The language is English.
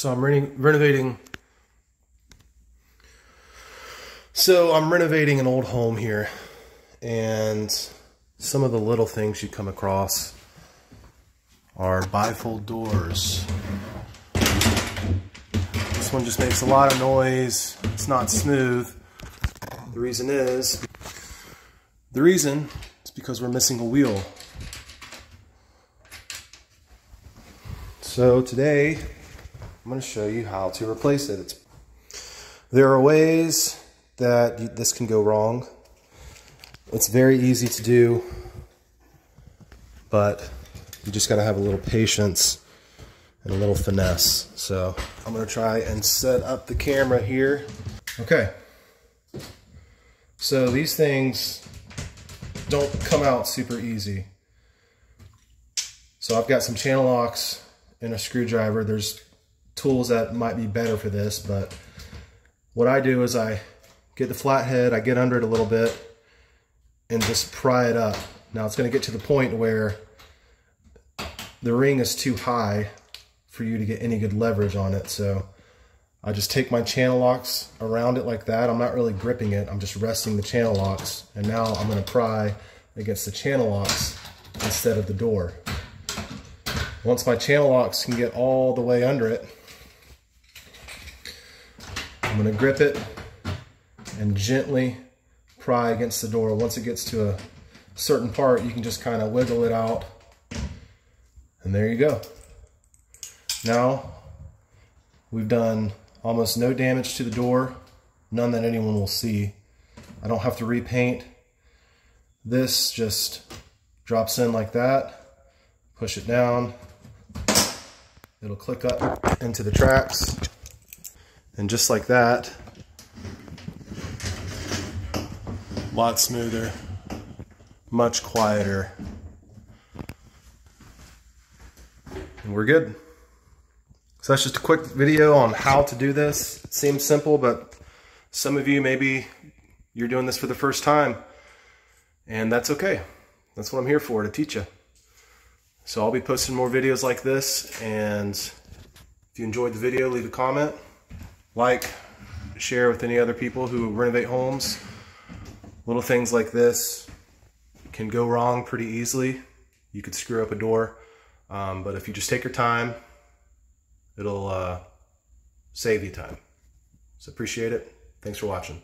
So I'm renovating. So I'm renovating an old home here, and some of the little things you come across are bi-fold doors. This one just makes a lot of noise. It's not smooth. The reason is because we're missing a wheel. So today I'm going to show you how to replace it. There are ways that this can go wrong. It's very easy to do, but you just got to have a little patience and a little finesse. So I'm going to try and set up the camera here. Okay. So these things don't come out super easy. So I've got some channel locks and a screwdriver. There's tools that might be better for this, but what I do is I get the flathead, I get under it a little bit, and just pry it up. Now it's going to get to the point where the ring is too high for you to get any good leverage on it. So I just take my channel locks around it like that. I'm not really gripping it. I'm just resting the channel locks. And now I'm going to pry against the channel locks instead of the door. Once my channel locks can get all the way under it, I'm going to grip it and gently pry against the door. Once it gets to a certain part, you can just kind of wiggle it out. And there you go. Now we've done almost no damage to the door, none that anyone will see. I don't have to repaint. This just drops in like that, push it down, it'll click up into the tracks, and just like that, a lot smoother, much quieter, and we're good. So that's just a quick video on how to do this. It seems simple, but some of you, maybe you're doing this for the first time, and that's okay. That's what I'm here for, to teach you. So I'll be posting more videos like this, and if you enjoyed the video, leave a comment, like, share with any other people who renovate homes. Little things like this can go wrong pretty easily. You could screw up a door, but if you just take your time, it'll save you time. So appreciate it. Thanks for watching.